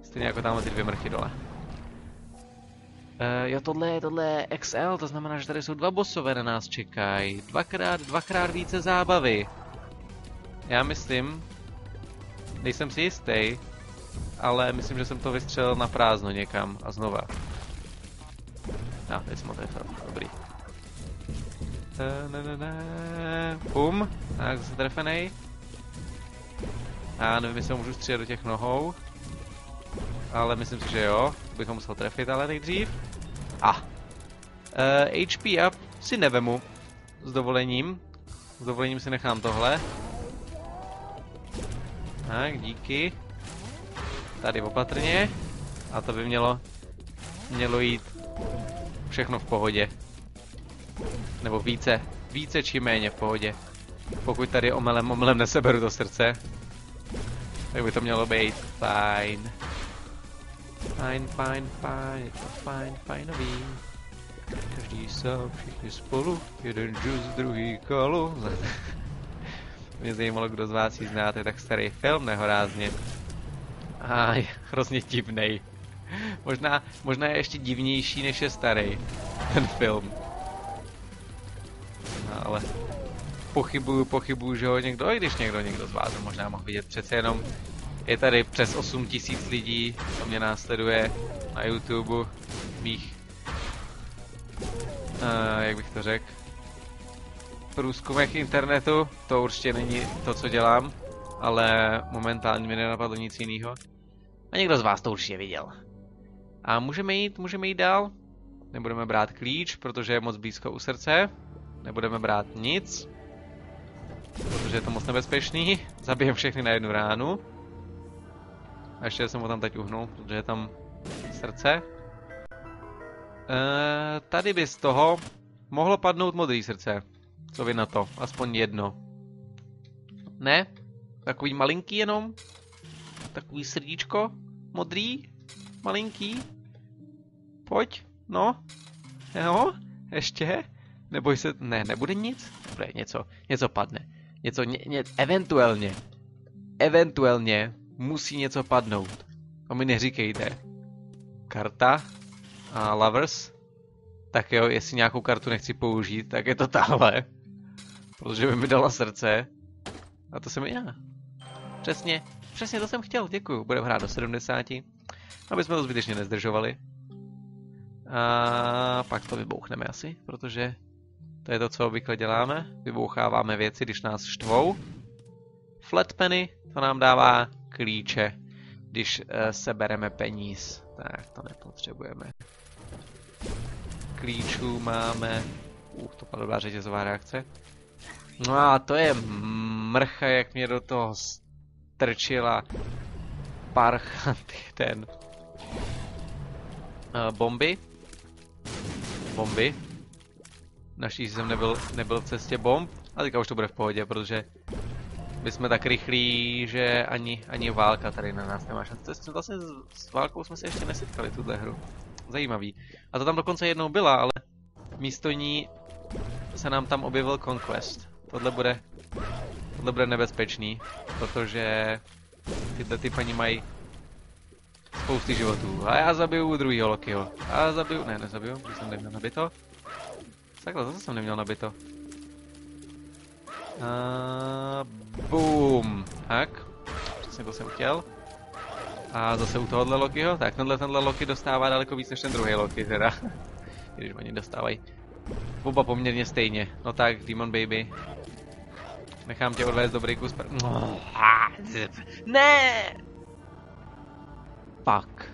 Stejně jako tamhle ty dvě mrchy dole. Uh, jo, tohle je, tohle je X L, to znamená, že tady jsou dva bossové na nás čekají. Dvakrát, dvakrát více zábavy. Já myslím, nejsem si jistý, ale myslím, že jsem to vystřelil na prázdno někam a znova. A, ah, teď jsem otevřel, dobrý. Pum, tak zatrefenej. Já nevím, jestli ho můžu střílet do těch nohou. Ale myslím si, že jo. Bych ho musel trefit, ale nejdřív. A. Ah. Uh, H P up si nevemu. S dovolením. S dovolením si nechám tohle. Tak, díky. Tady opatrně. A to by mělo, mělo jít všechno v pohodě. Nebo více. Více či méně v pohodě. Pokud tady omelem, omelem neseberu to srdce. Tak by to mělo být fajn. Fajn, fajn, fajn, je to fajn, fajnový. Každý sám, všichni spolu, jeden džus, druhý kolu. Mě zajímalo, kdo z vás ji znáte, tak starý film nehorázně. Aj, hrozně divnej. Možná, možná je ještě divnější, než je starý, ten film. No, ale pochybuju, pochybuju, že ho někdo, i když někdo, někdo z vás možná mohl vidět, přece jenom je tady přes osm tisíc lidí, co mě následuje na YouTube, mých, uh, jak bych to řekl, průzkumech internetu, to určitě není to, co dělám, ale momentálně mi nenapadlo nic jiného. A někdo z vás to určitě viděl. A můžeme jít, můžeme jít dál. Nebudeme brát klíč, protože je moc blízko u srdce. Nebudeme brát nic, protože je to moc nebezpečný. Zabijem všechny na jednu ránu. A ještě jsem ho tam teď uhnul, protože je tam srdce. Eee, tady by z toho mohlo padnout modré srdce. Co vy na to? Aspoň jedno. Ne? Takový malinký jenom? Takový srdíčko? Modrý? Malinký? Pojď, no. Jo, ještě? Neboj se, ne, nebude nic? Bude, něco, něco padne. Něco, ně, ně, eventuálně. Eventuálně musí něco padnout. To mi neříkejte. Karta a lovers. Tak jo, jestli nějakou kartu nechci použít, tak je to tahle. Protože by mi dala srdce. A to jsem já. Přesně, přesně to jsem chtěl, děkuju. Budeme hrát do sedmdesáti. Aby jsme to zbytečně nezdržovali. A pak to vybouchneme asi, protože to je to, co obvykle děláme. Vyboucháváme věci, když nás štvou. Flatpenny, to nám dává klíče, když e, sebereme peníz. Tak, to nepotřebujeme. Klíčů máme... Uh, to byla dobrá řetězová reakce. No a to je mrcha, jak mě do toho strčila parchanty ten... E, bomby. Bomby. Naštěstí jsem nebyl, nebyl v cestě bomb. A teďka už to bude v pohodě, protože... My jsme tak rychlí, že ani, ani válka tady na nás nemá šanci. Vlastně s válkou jsme se ještě nesetkali tuhle hru. Zajímavý. A to tam dokonce jednou byla, ale místo ní se nám tam objevil Conquest. Tohle bude, tohle bude nebezpečný, protože tyhle ty paní mají spousty životů. A já zabiju druhýho Lokiho. A zabiju... Ne, nezabiju, protože jsem neměl nabito. Takhle, zase jsem neměl nabito. A boom. Tak, přesně to jsem chtěl. A zase u tohohle Lokiho. Tak, tenhle, tenhle Loki dostává daleko víc než ten druhý Loki, teda. Když oni dostávají oba poměrně stejně. No tak, Demon Baby. Nechám tě odvést dobrý kus pr... Ne! Fuck.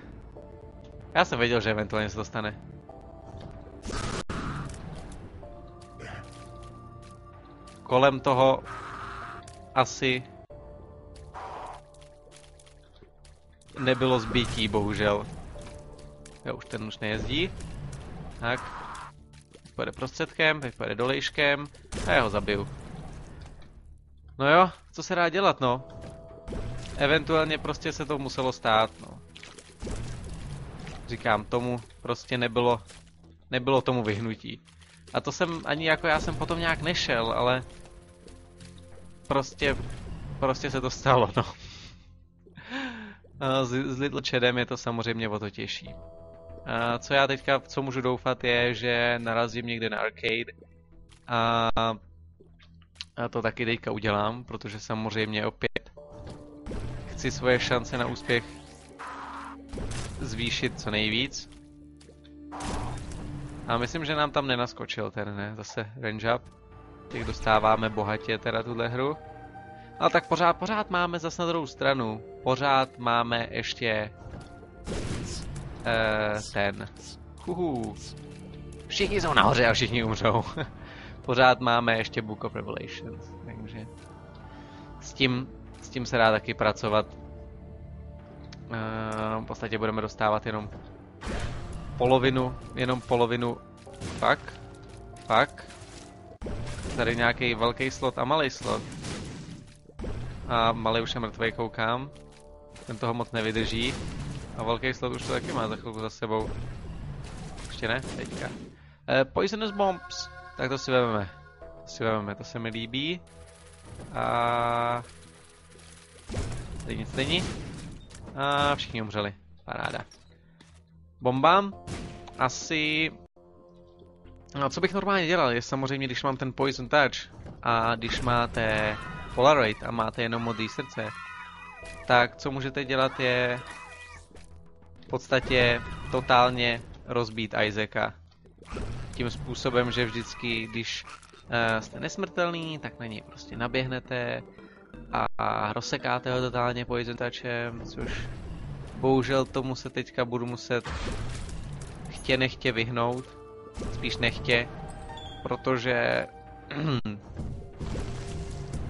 Já jsem věděl, že eventuálně se to stane. Kolem toho asi nebylo zbytí, bohužel. Jo, už ten už nejezdí. Tak. Teď pojede prostředkem, teď pojede dolejškem a já ho zabiju. No jo, co se dá dělat, no? Eventuálně prostě se to muselo stát, no. Říkám, tomu prostě nebylo, nebylo tomu vyhnutí. A to jsem ani jako já jsem potom nějak nešel, ale prostě, prostě se to stalo, no. S, s Little Chadem je to samozřejmě o to těžší. A co já teďka, co můžu doufat je, že narazím někde na arcade a, a to taky teďka udělám, protože samozřejmě opět chci svoje šance na úspěch zvýšit co nejvíc. A myslím, že nám tam nenaskočil ten, ne? Zase range up. Těch dostáváme bohatě teda tuhle hru. Ale tak pořád, pořád máme zase na druhou stranu. Pořád máme ještě... Eh, ten. Huhu. Všichni jsou nahoře a všichni umřou. pořád máme ještě Book of Revelations, takže s tím, s tím se dá taky pracovat. V podstatě budeme dostávat jenom polovinu, jenom polovinu, pak, pak, tady nějaký velký slot a malý slot. A malý už je mrtvej, koukám, ten toho moc nevydrží. A velký slot už to taky má za chvilku za sebou. Ještě ne, teďka. E, Poisonous Bombs, tak to si vezmeme, to si vezmeme, to se mi líbí. A... tady nic není. A všichni umřeli, paráda. Bombám, asi... No, co bych normálně dělal, je samozřejmě, když mám ten Poison Touch a když máte Polaroid a máte jenom modré srdce, tak co můžete dělat je v podstatě totálně rozbít Isaaca. Tím způsobem, že vždycky, když uh, jste nesmrtelný, tak na něj prostě naběhnete a, a rozsekáte ho totálně Poison Touchem, což bohužel tomu se teďka budu muset chtě nechtě vyhnout. Spíš nechtě, protože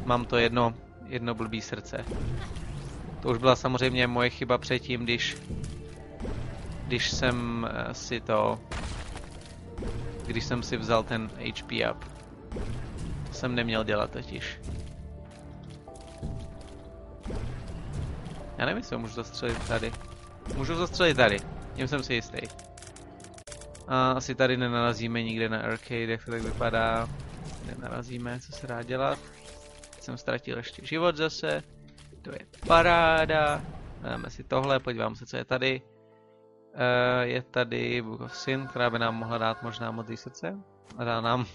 mám to jedno, jedno blbý srdce. To už byla samozřejmě moje chyba předtím, když, když jsem si to, když jsem si vzal ten H P up. To jsem neměl dělat totiž. Já nevím, jestli ho můžu zastřelit tady. Můžu zastřelit tady, tím jsem si jistý. A asi tady nenarazíme nikde na arcade, jak to tak vypadá. Nenarazíme, co se dá dělat. Jsem ztratil ještě život zase. To je paráda. Dáme si tohle, podívám se, co je tady. Uh, je tady Book of Sin, která by nám mohla dát možná modrý srdce. A dá nám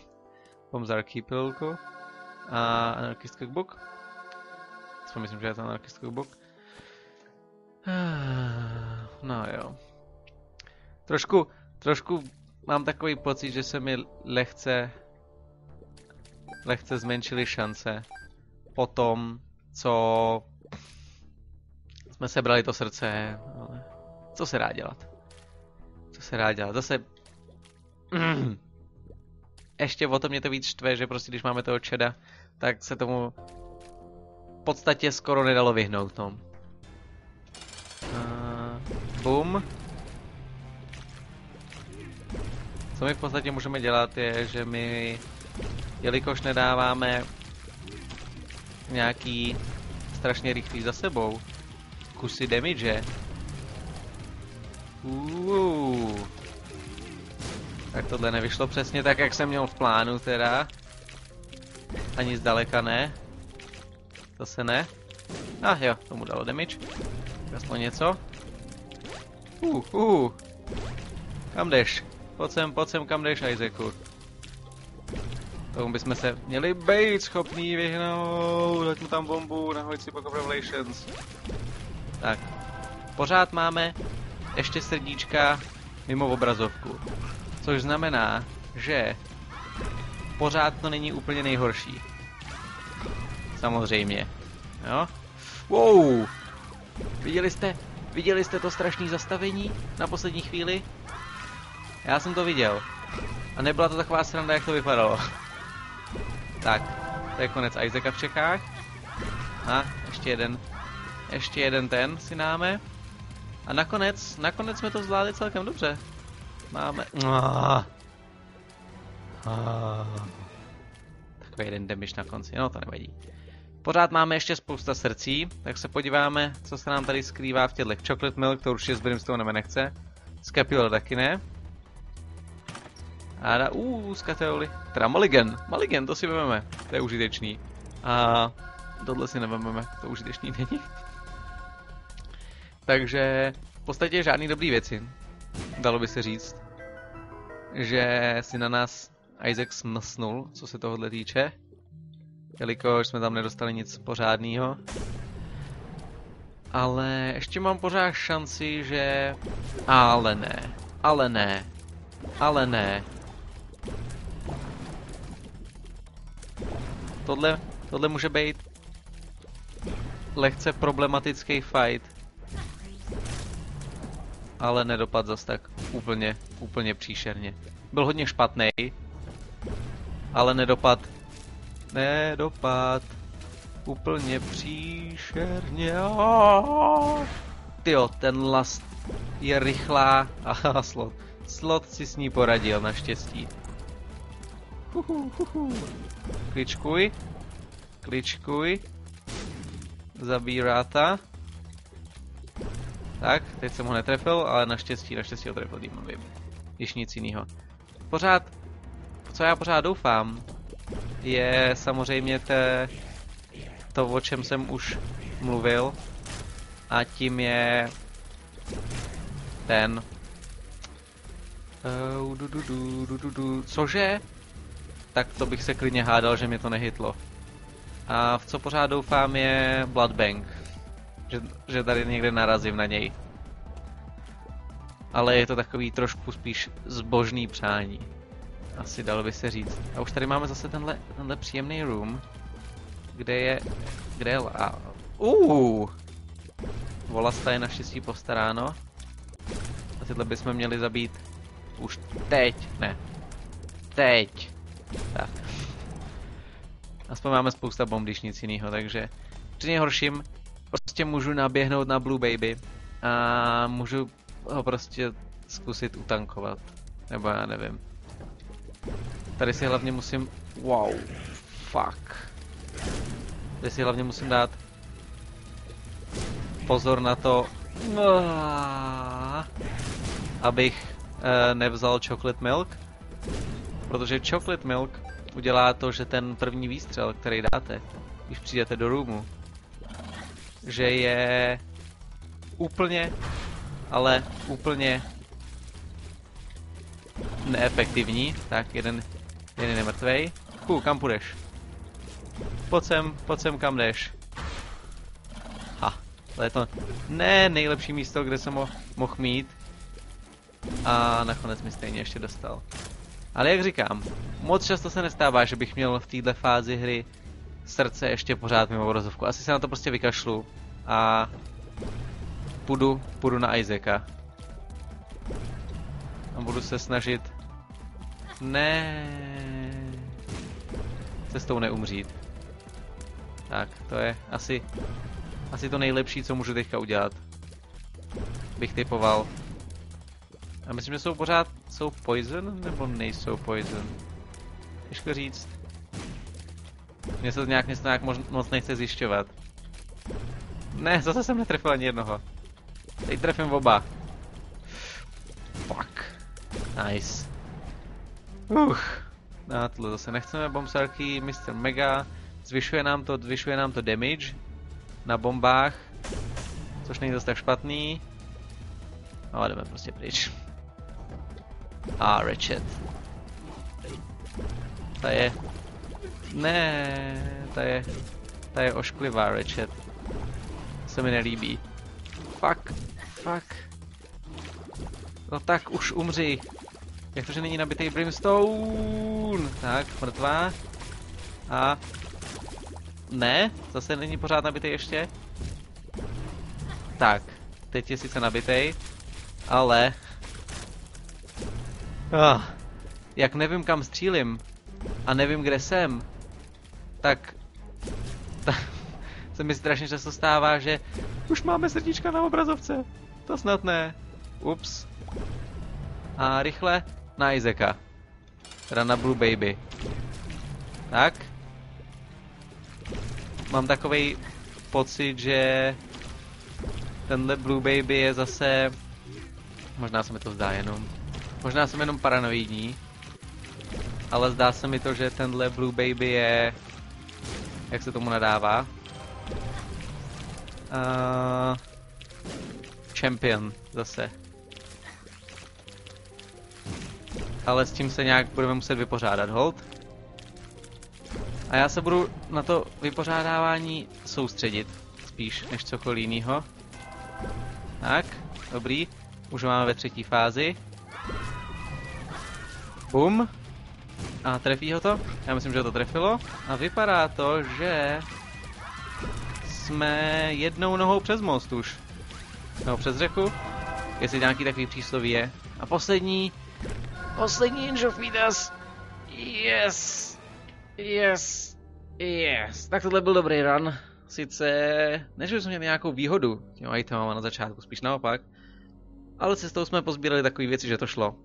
Pomzarky pilulku. A Anarchist Cookbook. Aspoň myslím, že je to Anarchist Cookbook. No jo. Trošku... Trošku mám takový pocit, že se mi lehce, lehce zmenšily šance po tom, co jsme sebrali to srdce, ale co se dá dělat? Co se dá dělat? Zase... Ještě o to mě to víc štve, že prostě když máme toho čeda, tak se tomu v podstatě skoro nedalo vyhnout tomu. Uh, boom. Co my v podstatě můžeme dělat je, že my, jelikož nedáváme nějaký strašně rychlý za sebou, kusy damage, Uuu. tak tohle nevyšlo přesně tak, jak jsem měl v plánu teda, ani zdaleka ne, to se ne, a ah, jo, tomu dalo damage, aspoň něco, uh, uh. kam jdeš? Pojď sem, pojď sem, kam jdeš, Isaacu. Tomu bychom se měli být schopní vyhnout. Dať mu tam bombu, nahoď si Book of Revelations. Tak. Pořád máme ještě srdíčka mimo obrazovku. Což znamená, že pořád to není úplně nejhorší. Samozřejmě. Jo? Wow! Viděli jste? Viděli jste to strašné zastavení na poslední chvíli? Já jsem to viděl. A nebyla to taková sranda, jak to vypadalo. Tak, to je konec Isaaca v Čechách. A ještě jeden. Ještě jeden ten si dáme. A nakonec, nakonec jsme to zvládli celkem dobře. Máme... Takový jeden damage na konci, no to nevadí. Pořád máme ještě spousta srdcí, tak se podíváme, co se nám tady skrývá v těchto. Chocolate milk, to určitě s Brimstonem nechce. S Capillo taky ne. A dá, uuu, z kategorie, teda Mulligan, Mulligan, to si vememe, to je užitečný. A tohle si nevememe, to užitečný není. Takže v podstatě žádný dobrý věci, dalo by se říct, že si na nás Isaac smlsnul, co se tohohle týče, jelikož jsme tam nedostali nic pořádného. Ale ještě mám pořád šanci, že... Ale ne, ale ne, ale ne. Tohle, tohle může být lehce problematický fight, ale nedopad zas tak úplně, úplně příšerně. Byl hodně špatný, ale nedopad. Nedopad. Úplně příšerně. Tyjo, ten last je rychlá. Aha, slot. Slot si s ní poradil, naštěstí. Uhu, uhu. Kličkuj. Kličkuj. Zabírá ta. Tak, teď jsem ho netrefil, ale naštěstí, naštěstí ho trefil Demon Baby. Již nic jiného. Pořád, co já pořád doufám, je samozřejmě te, to, o čem jsem už mluvil. A tím je ten... Uh, du, du, du, du, du, du. Cože? Tak to bych se klidně hádal, že mě to nehytlo. A v co pořád doufám je Bloodbank. Že, že tady někde narazím na něj. Ale je to takový trošku spíš zbožný přání. Asi dalo by se říct. A už tady máme zase tenhle, tenhle příjemný room. Kde je... Kde je... Uuu! Volasta je naštěstí postaráno. A tyhle bychom měli zabít už teď. Ne. Teď. Tak. Aspoň máme spousta bomb, když nic jiného, takže... Při nejhorším prostě můžu naběhnout na Blue Baby a můžu ho prostě zkusit utankovat. Nebo já nevím. Tady si hlavně musím... Wow. Fuck. Tady si hlavně musím dát pozor na to, abych e, nevzal chocolate milk, protože chocolate milk udělá to, že ten první výstřel, který dáte, když přijdete do roomu, že je úplně, ale úplně neefektivní. Tak, jeden, jeden je mrtvej. Ků, kam půjdeš? Pojď sem, pojď sem, kam jdeš. To je to ne nejlepší místo, kde jsem ho mohl mít. A nakonec mi stejně ještě dostal. Ale jak říkám, moc často se nestává, že bych měl v této fázi hry srdce ještě pořád mimo obrazovku. Asi se na to prostě vykašlu a půjdu, půjdu na Isaaca. A budu se snažit ne cestou neumřít. Tak, to je asi... Asi to nejlepší, co můžu teďka udělat. Bych typoval. A myslím, že jsou pořád... Jsou poison? Nebo nejsou poison? Těžko říct. Mně se to nějak, se to nějak mož, moc nechce zjišťovat. Ne, zase jsem netrefil ani jednoho. Teď trefím oba. Fuck. Nice. Uch. No, tohle zase nechceme. Bombsarky, mister Mega. Zvyšuje nám to, zvyšuje nám to damage. Na bombách, což není zase tak špatný. No a jdeme prostě pryč. A Ratchet. Ta je... Ne, ta je... Ta je ošklivá Ratchet. Se mi nelíbí. Fuck, fuck. No tak už umři. Jak to, že není nabitej Brimstone? Tak, mrtvá. A... Ne, zase není pořád nabitej ještě. Tak, teď je sice nabitej, ale... Oh, jak nevím, kam střílim a nevím, kde jsem, tak... tak se mi strašně často stává, že... Už máme srdíčka na obrazovce. To snad ne. Ups. A rychle na Isaaca. Teda na Blue Baby. Tak. Mám takový pocit, že tenhle Blue Baby je zase... Možná se mi to zdá jenom. Možná jsem jenom paranoidní. Ale zdá se mi to, že tenhle Blue Baby je... Jak se tomu nadává? Uh... Champion zase. Ale s tím se nějak budeme muset vypořádat, hold. A já se budu na to vypořádávání soustředit, spíš než cokoliv jinýho. Tak, dobrý. Už máme ve třetí fázi. Bum. A trefí ho to? Já myslím, že ho to trefilo. A vypadá to, že... Jsme jednou nohou přes most už. Nebo přes řeku. Jestli nějaký takový přísloví je. A poslední... Poslední Inch of Midas. Yes! Yes, yes. Tak tohle byl dobrý run. Sice, než bychom měli nějakou výhodu těma itemama na začátku, spíš naopak. Ale cestou jsme pozbírali takové věci, že to šlo.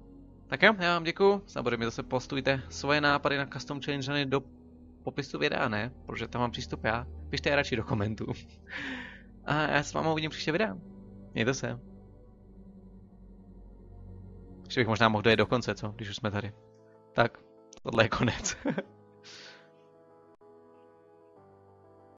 Tak jo, já vám děkuju. Samozřejmě zase postujte svoje nápady na custom challenge do popisu videa, ne? Protože tam mám přístup já. Pište je radši do komentů. A já s vámi uvidím příště videa. Mějte se. Ještě bych možná mohl dojet do konce, co? Když už jsme tady. Tak, tohle je konec.